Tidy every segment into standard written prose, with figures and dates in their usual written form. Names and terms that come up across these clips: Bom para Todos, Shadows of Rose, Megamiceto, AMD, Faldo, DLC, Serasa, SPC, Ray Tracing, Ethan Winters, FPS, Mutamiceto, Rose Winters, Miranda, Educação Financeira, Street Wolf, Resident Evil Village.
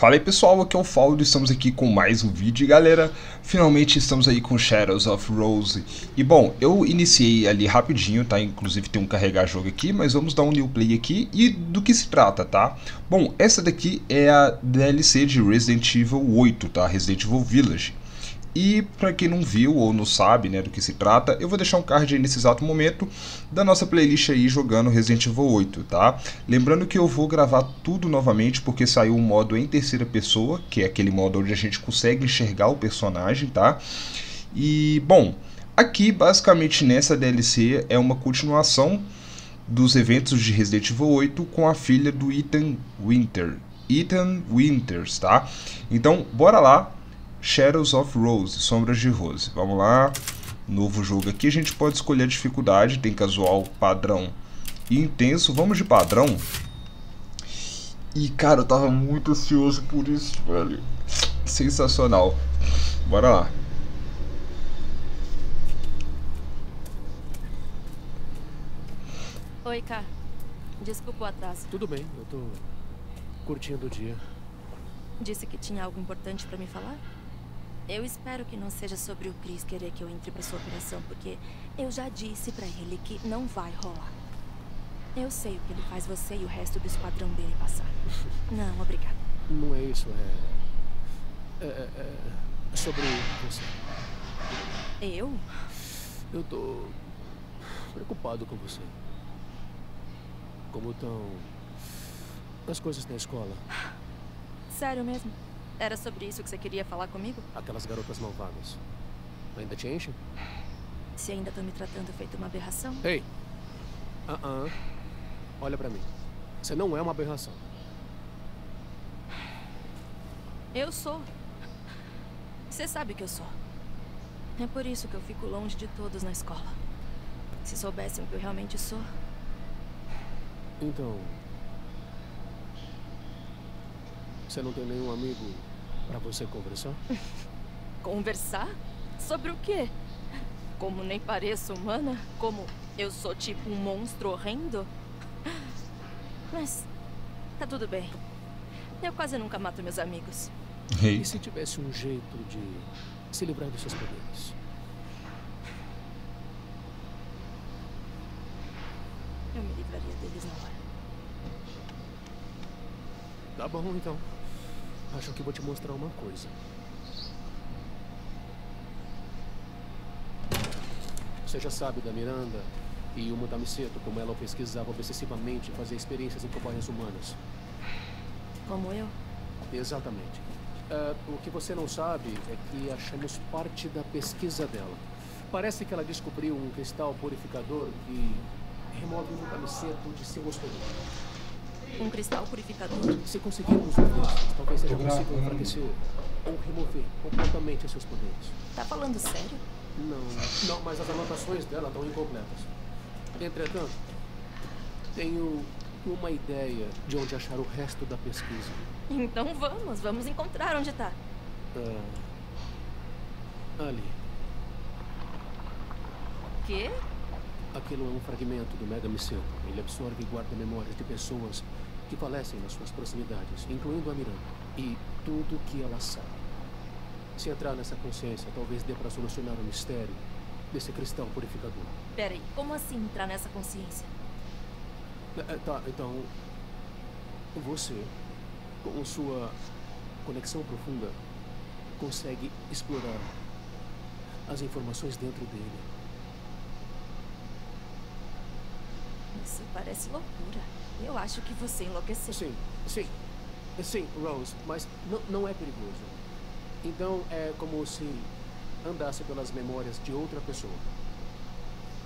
Fala aí pessoal, aqui é o Faldo, estamos aqui com mais um vídeo e galera, finalmente estamos aí com Shadows of Rose. E bom, eu iniciei ali rapidinho, tá? Inclusive tem um carregar jogo aqui, mas vamos dar um new play aqui e do que se trata, tá? Bom, essa daqui é a DLC de Resident Evil 8, tá? Resident Evil Village. E para quem não viu ou não sabe, né, do que se trata, eu vou deixar um card aí nesse exato momento da nossa playlist aí jogando Resident Evil 8, tá? Lembrando que eu vou gravar tudo novamente porque saiu um modo em terceira pessoa, que é aquele modo onde a gente consegue enxergar o personagem, tá? E, bom, aqui basicamente nessa DLC é uma continuação dos eventos de Resident Evil 8 com a filha do Ethan Winters, tá? Então, bora lá. Shadows of Rose, Sombras de Rose. Vamos lá, novo jogo aqui. A gente pode escolher a dificuldade, tem casual, padrão e intenso. Vamos de padrão. E cara, eu tava muito ansioso por isso, velho. Sensacional. Bora lá. Oi, Ká. Desculpa o atraso. Tudo bem, eu tô curtindo o dia. Disse que tinha algo importante pra me falar? Eu espero que não seja sobre o Chris querer que eu entre pra sua operação, porque eu já disse pra ele que não vai rolar. Eu sei o que ele faz você e o resto do esquadrão dele passar. Não, obrigada. Não é isso, é sobre você. Eu? Eu tô preocupado com você. Como estão as coisas na escola? Sério mesmo? Era sobre isso que você queria falar comigo? Aquelas garotas malvadas. Ainda te enchem? Se ainda estão me tratando feito uma aberração? Ei! Olha pra mim. Você não é uma aberração. Eu sou. Você sabe que eu sou. É por isso que eu fico longe de todos na escola. Se soubessem o que eu realmente sou... Então... Você não tem nenhum amigo pra você conversar? Conversar? Sobre o quê? Como nem pareço humana? Como eu sou tipo um monstro horrendo? Mas tá tudo bem. Eu quase nunca mato meus amigos. E se tivesse um jeito de se livrar dos seus poderes? Eu me livraria deles na hora. Tá bom, então. Acho que vou te mostrar uma coisa. Você já sabe da Miranda e o Mutamiceto, como ela pesquisava obsessivamente e fazia experiências em companhias humanas. Como eu? Exatamente. O que você não sabe é que achamos parte da pesquisa dela. Parece que ela descobriu um cristal purificador que remove o Mutamiceto de seu hospedeiro. Um cristal purificador. Se conseguirmos os talvez seja possível enfraquecer ou remover completamente seus poderes. Tá falando sério? Não, mas as anotações dela estão incompletas. Entretanto, tenho uma ideia de onde achar o resto da pesquisa. Então vamos encontrar onde tá. Ali. Quê? Aquilo é um fragmento do Megamiceto. Ele absorve e guarda memórias de pessoas que falecem nas suas proximidades, incluindo a Miranda, e tudo que ela sabe. Se entrar nessa consciência, talvez dê para solucionar o mistério desse cristal purificador. Peraí, como assim entrar nessa consciência? Tá, então... Você, com sua conexão profunda, consegue explorar as informações dentro dele. Isso parece loucura. Eu acho que você enlouqueceu. Sim, Rose, mas não é perigoso. Então é como se andasse pelas memórias de outra pessoa.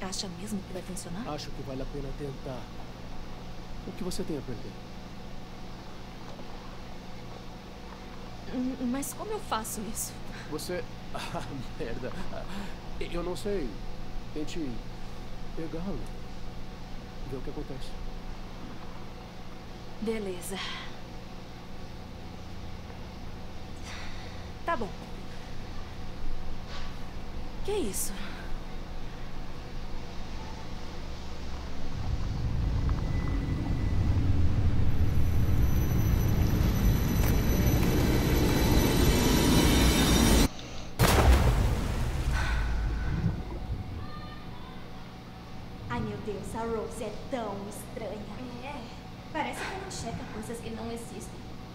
Acha mesmo que vai funcionar? Acho que vale a pena tentar. O que você tem a perder? Mas como eu faço isso? Você... Ah, merda. Eu não sei. Tente pegá-lo. Vê o que acontece. Beleza. Tá bom. Que é isso? Essa Rose é tão estranha. É, parece que ela checa coisas que não existem.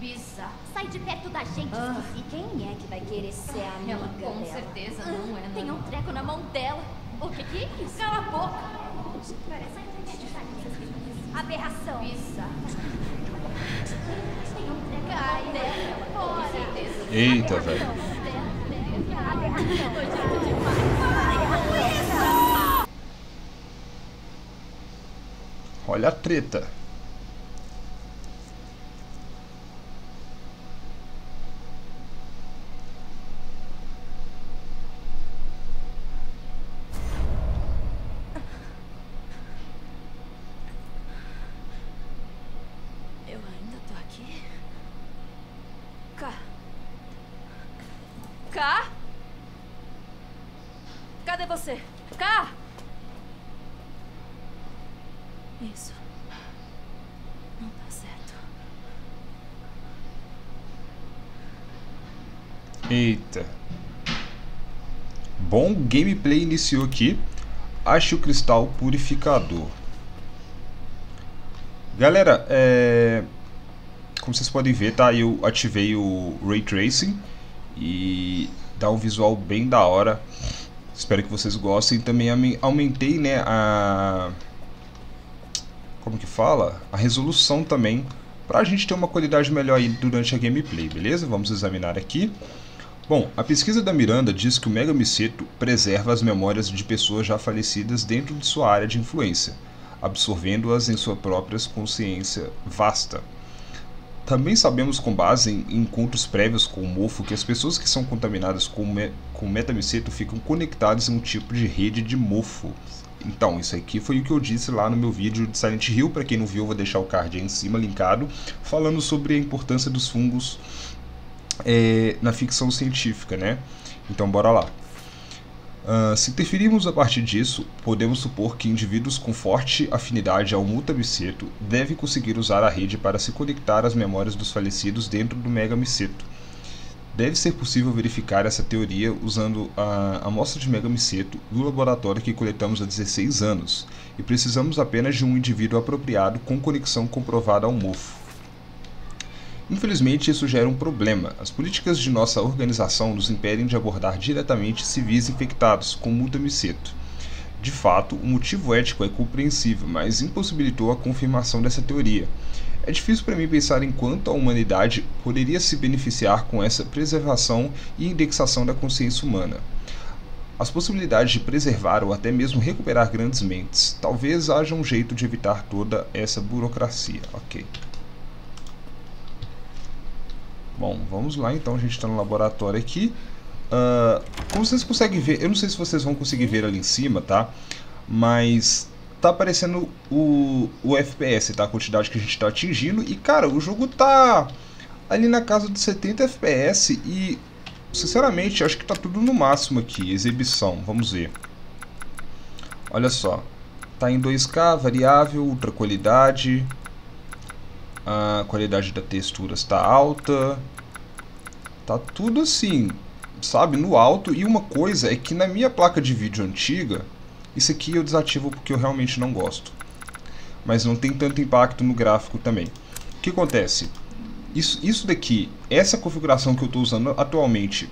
Bizarro. Sai de perto da gente, e quem é que vai querer ser amiga dela? Ela com certeza não é. Tem um treco na mão dela. O que é isso? Cala a boca. Parece que aberração. Bizarro. Tem um treco na mão dela. Fora. Eita, velho. Aberração. Olha a treta. Eu ainda tô aqui. Cá? Cadê você? Cá? Isso não tá certo. Eita. Bom, gameplay iniciou aqui. Ache o cristal purificador. Galera, como vocês podem ver, tá? Eu ativei o Ray Tracing e dá um visual bem da hora. Espero que vocês gostem. Também aumentei, né, a... como que fala? A resolução também, para a gente ter uma qualidade melhor aí durante a gameplay, beleza? Vamos examinar aqui. Bom, a pesquisa da Miranda diz que o Megamiceto preserva as memórias de pessoas já falecidas dentro de sua área de influência, absorvendo-as em sua própria consciência vasta. Também sabemos, com base em encontros prévios com o mofo, que as pessoas que são contaminadas com Metamiceto ficam conectadas em um tipo de rede de mofo. Então, isso aqui foi o que eu disse lá no meu vídeo de Silent Hill. Para quem não viu, eu vou deixar o card aí em cima, linkado, falando sobre a importância dos fungos na ficção científica, né? Então, bora lá. Se interferirmos a partir disso, podemos supor que indivíduos com forte afinidade ao Mutamiceto devem conseguir usar a rede para se conectar às memórias dos falecidos dentro do Megamiceto. Deve ser possível verificar essa teoria usando a amostra de Megamiceto do laboratório que coletamos há 16 anos, e precisamos apenas de um indivíduo apropriado com conexão comprovada ao mofo. Infelizmente, isso gera um problema. As políticas de nossa organização nos impedem de abordar diretamente civis infectados com Mutamiceto. De fato, o motivo ético é compreensível, mas impossibilitou a confirmação dessa teoria. É difícil para mim pensar em quanto a humanidade poderia se beneficiar com essa preservação e indexação da consciência humana. As possibilidades de preservar ou até mesmo recuperar grandes mentes. Talvez haja um jeito de evitar toda essa burocracia. Ok. Bom, vamos lá então, a gente está no laboratório aqui. Como vocês conseguem ver, eu não sei se vocês vão conseguir ver ali em cima, tá? Mas... tá aparecendo o FPS, tá? A quantidade que a gente tá atingindo. E, cara, o jogo tá ali na casa de 70 FPS. E, sinceramente, acho que tá tudo no máximo aqui. Exibição, vamos ver. Olha só. Tá em 2K, variável, ultra qualidade. A qualidade da textura está alta. Tá tudo assim, sabe? No alto. E uma coisa é que na minha placa de vídeo antiga... isso aqui eu desativo porque eu realmente não gosto. Mas não tem tanto impacto no gráfico também. O que acontece? Isso daqui, essa configuração que eu estou usando atualmente,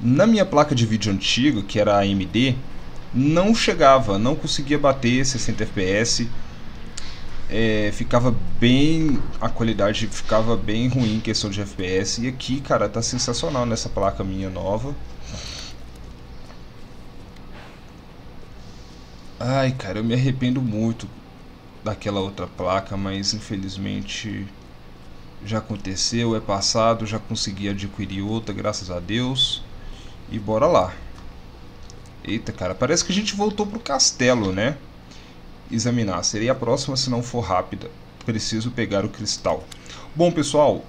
na minha placa de vídeo antiga, que era a AMD, não chegava, não conseguia bater 60 FPS. Ficava bem... a qualidade ficava bem ruim em questão de FPS. E aqui, cara, tá sensacional nessa placa minha nova. Ai, cara, eu me arrependo muito daquela outra placa, mas infelizmente já aconteceu, é passado, já consegui adquirir outra, graças a Deus. E bora lá. Eita, cara, parece que a gente voltou pro castelo, né? Examinar, seria a próxima se não for rápida. Preciso pegar o cristal. Bom, pessoal,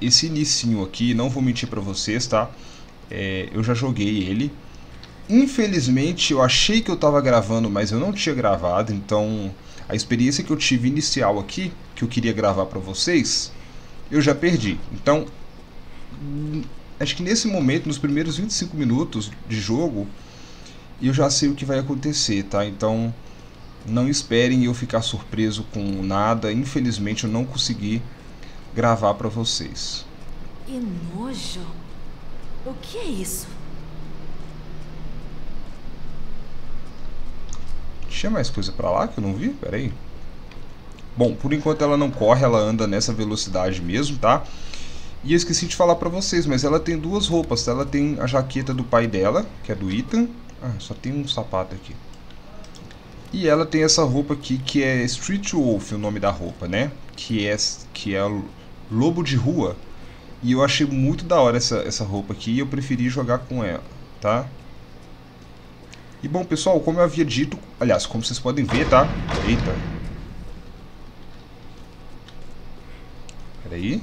esse inicinho aqui, não vou mentir pra vocês, tá? Eu já joguei ele. Infelizmente eu achei que eu estava gravando, mas eu não tinha gravado, então a experiência que eu tive inicial aqui, que eu queria gravar para vocês, eu já perdi. Então, acho que nesse momento, nos primeiros 25 minutos de jogo, e eu já sei o que vai acontecer, tá? Então não esperem eu ficar surpreso com nada. Infelizmente eu não consegui gravar pra vocês. Que nojo! O que é isso? Tinha mais coisa pra lá que eu não vi? Pera aí. Bom, por enquanto ela não corre, ela anda nessa velocidade mesmo, tá? E eu esqueci de falar pra vocês, mas ela tem duas roupas, tá? Ela tem a jaqueta do pai dela, que é do Ethan. Ah, só tem um sapato aqui. E ela tem essa roupa aqui, que é Street Wolf, o nome da roupa, né? Que é lobo de rua. E eu achei muito da hora essa roupa aqui, e eu preferi jogar com ela, tá? E bom, pessoal, como eu havia dito... Aliás, como vocês podem ver, tá? Eita. Peraí.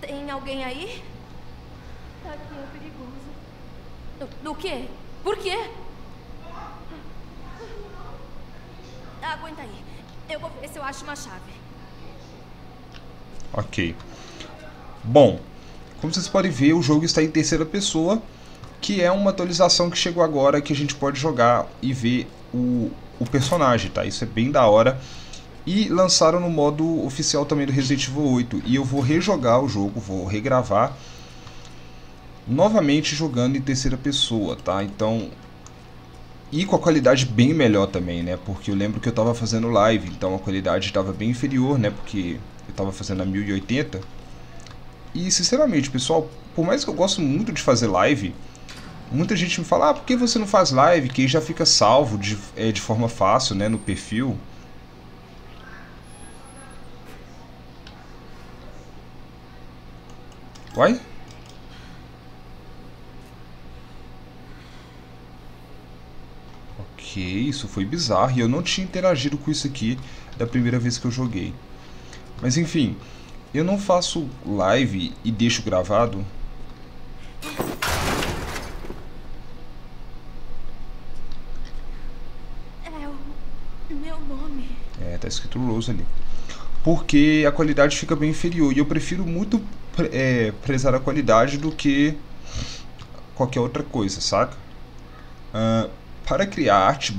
Tem alguém aí? Aqui é perigoso. Do quê? Por quê? Aguenta aí. Eu vou ver se eu acho uma chave. Ok. Bom, como vocês podem ver, o jogo está em terceira pessoa, que é uma atualização que chegou agora, que a gente pode jogar e ver o personagem, tá? Isso é bem da hora. E lançaram no modo oficial também do Resident Evil 8. E eu vou rejogar o jogo, vou regravar novamente jogando em terceira pessoa, tá? Então... E com a qualidade bem melhor também, né? Porque eu lembro que eu tava fazendo live, então a qualidade estava bem inferior, né? Porque eu tava fazendo a 1080. E sinceramente, pessoal, por mais que eu gosto muito de fazer live, muita gente me fala, ah, por que você não faz live? Que já fica salvo de forma fácil, né? No perfil. Uai? Isso foi bizarro e eu não tinha interagido com isso aqui da primeira vez que eu joguei. Mas enfim, eu não faço live e deixo gravado. É o meu nome. É, tá escrito Rose ali. Porque a qualidade fica bem inferior e eu prefiro muito prezar a qualidade do que qualquer outra coisa, saca? Para criar arte,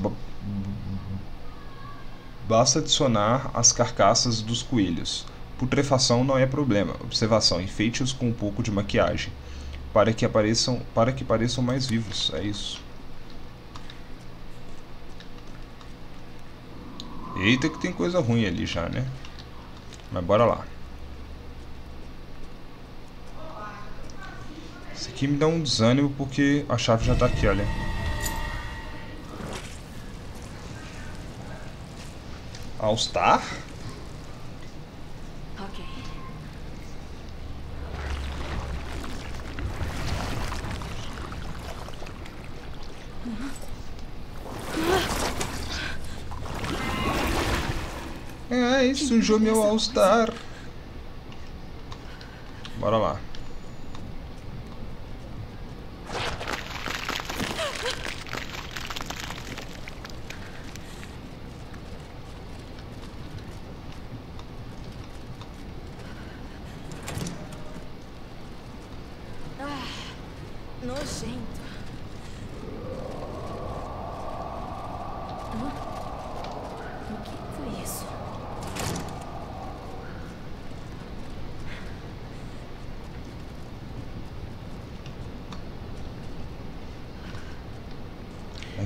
basta adicionar as carcaças dos coelhos. Putrefação não é problema. Observação, enfeite-os com um pouco de maquiagem, para que pareçam mais vivos. É isso. Eita que tem coisa ruim ali já, né? Mas bora lá. Isso aqui me dá um desânimo porque a chave já tá aqui, olha. All Star? Ok. Ai, sujou meu All Star. Bora lá.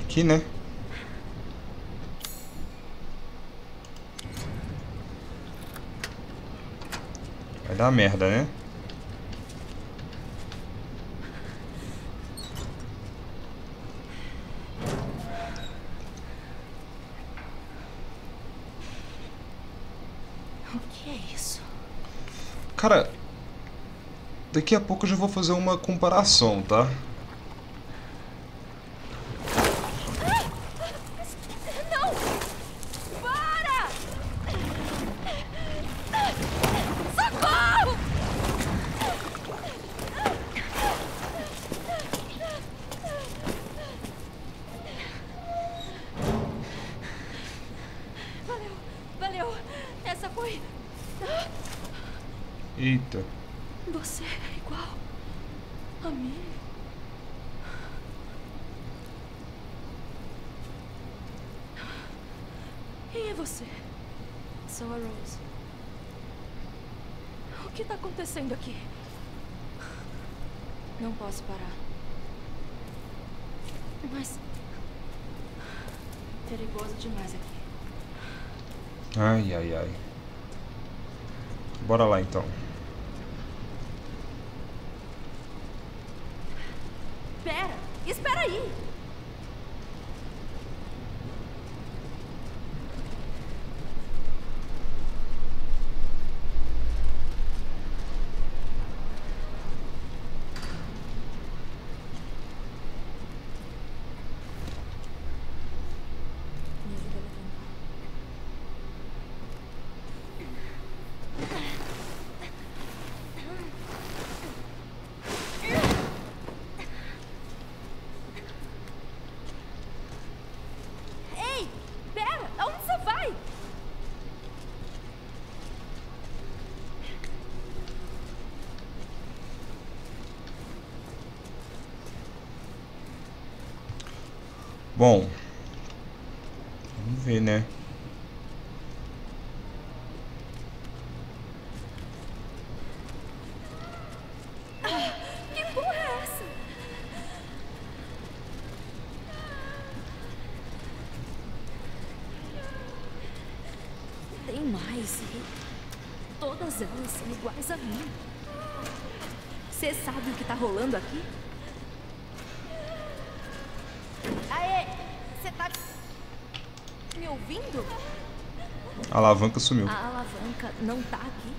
Aqui, né? Vai dar merda, né? O que é isso? Cara, daqui a pouco eu já vou fazer uma comparação, tá? Eita. Você é igual. Amigo. Quem é você? Sou a Rose. O que está acontecendo aqui? Não posso parar. Mas... perigoso demais aqui. Ai, ai, ai. Bora lá, então. Espera! Espera aí! Bom, vamos ver, né? Que porra é essa? Tem mais, hein? Todas elas são iguais a mim. Você sabe o que tá rolando aqui? Ouvindo? A alavanca sumiu. A alavanca não tá aqui.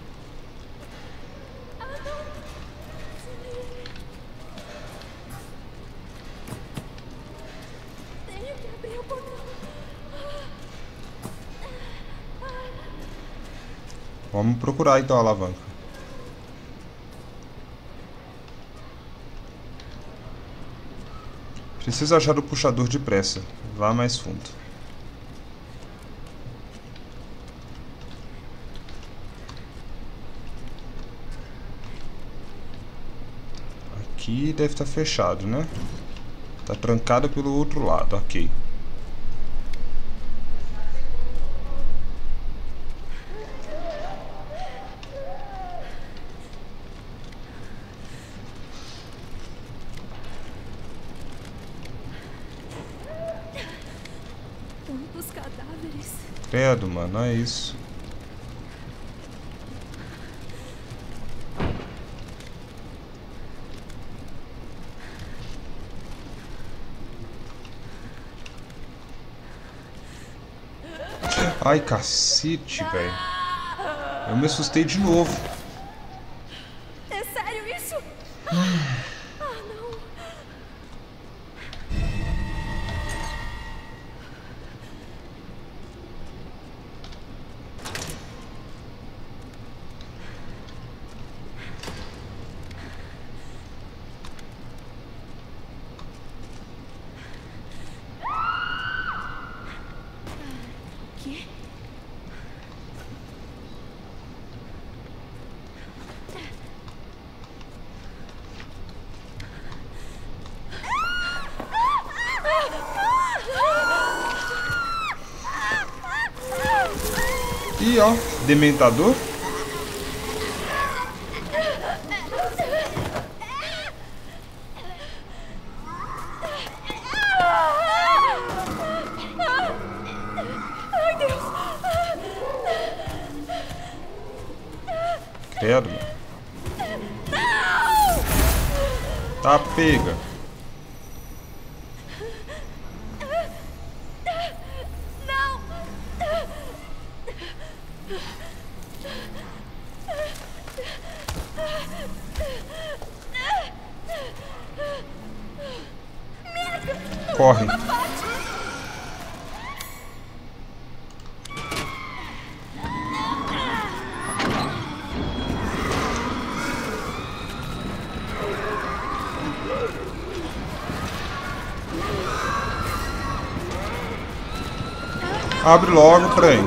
Tenho que abrir o portão. Vamos procurar então a alavanca. Preciso achar o puxador depressa. Vá mais fundo. Aqui deve estar fechado, né? Tá trancado pelo outro lado, ok. Quantos cadáveres? Credo, mano, é isso. Ai, cacete, velho. Eu me assustei de novo. É sério isso? Ah, não. O quê? E ó, dementador. Ai, Deus. Credo. Tá pega. Corre. Abre logo o trem.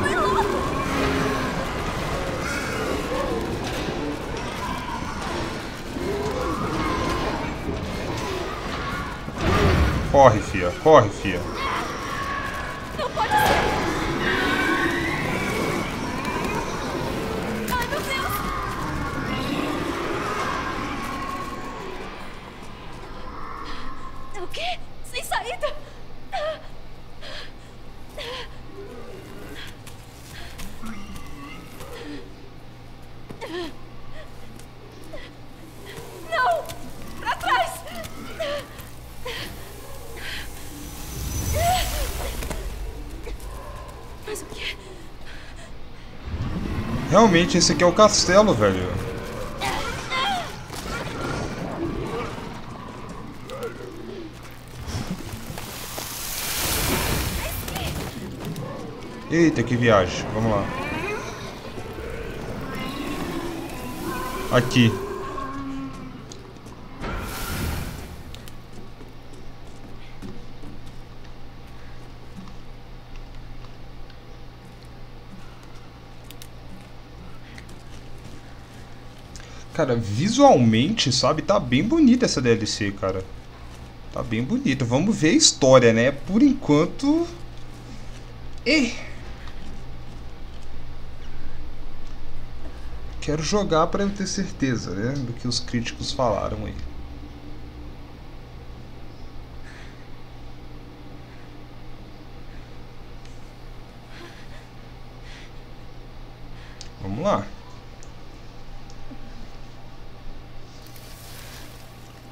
Corre, fia. Corre, fia. Não pode ser. Ai, meu Deus. O quê? Sem saída? Realmente, esse aqui é o castelo, velho. Eita, que viagem. Vamos lá. Aqui. Cara, visualmente, sabe, tá bem bonita essa DLC, cara. Tá bem bonita. Vamos ver a história, né? Por enquanto... Quero jogar pra eu ter certeza, né? Do que os críticos falaram aí. Vamos lá.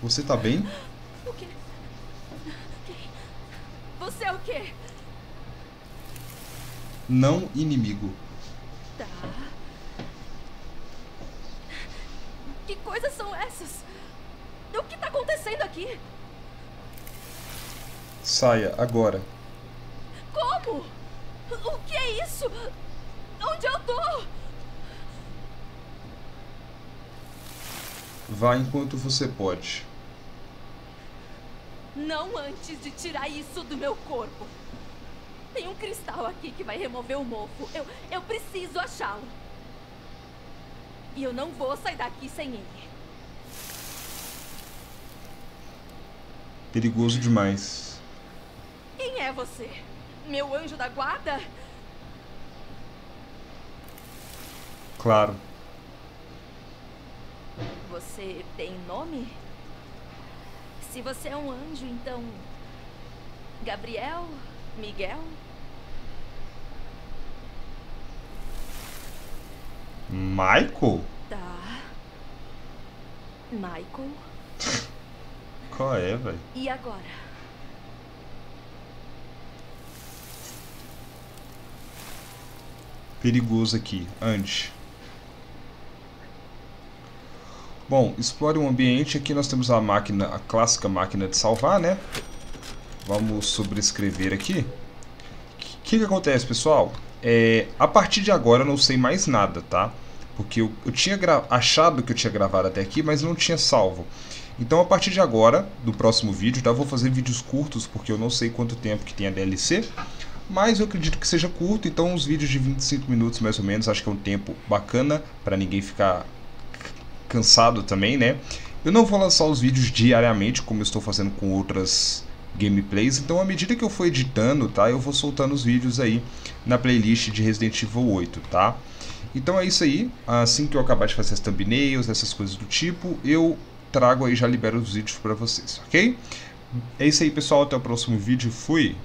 Você tá bem? O quê? Você é o quê? Não inimigo. Tá. Que coisas são essas? O que tá acontecendo aqui? Saia agora. Como? O que é isso? Onde eu tô? Vá enquanto você pode. Não antes de tirar isso do meu corpo. Tem um cristal aqui que vai remover o mofo. Eu preciso achá-lo. E eu não vou sair daqui sem ele. Perigoso demais. Quem é você? Meu anjo da guarda? Claro. Você tem nome? Se você é um anjo, então... Gabriel? Miguel? Michael? Tá. Michael? Qual é, velho? E agora? Perigoso aqui, antes. Bom, explore o ambiente. Aqui nós temos a máquina, a clássica máquina de salvar, né? Vamos sobrescrever aqui. O que acontece, pessoal? A partir de agora eu não sei mais nada, tá? Porque eu tinha achado que eu tinha gravado até aqui, mas não tinha salvo. Então, a partir de agora, do próximo vídeo, tá? Eu vou fazer vídeos curtos, porque eu não sei quanto tempo que tem a DLC. Mas eu acredito que seja curto, então uns vídeos de 25 minutos, mais ou menos. Acho que é um tempo bacana, pra ninguém ficar... cansado também, né? Eu não vou lançar os vídeos diariamente, como eu estou fazendo com outras gameplays. Então, à medida que eu for editando, tá? Eu vou soltando os vídeos aí na playlist de Resident Evil 8, tá? Então é isso aí. Assim que eu acabar de fazer as thumbnails, essas coisas do tipo, eu trago aí, já libero os vídeos pra vocês, ok? É isso aí, pessoal. Até o próximo vídeo. Fui!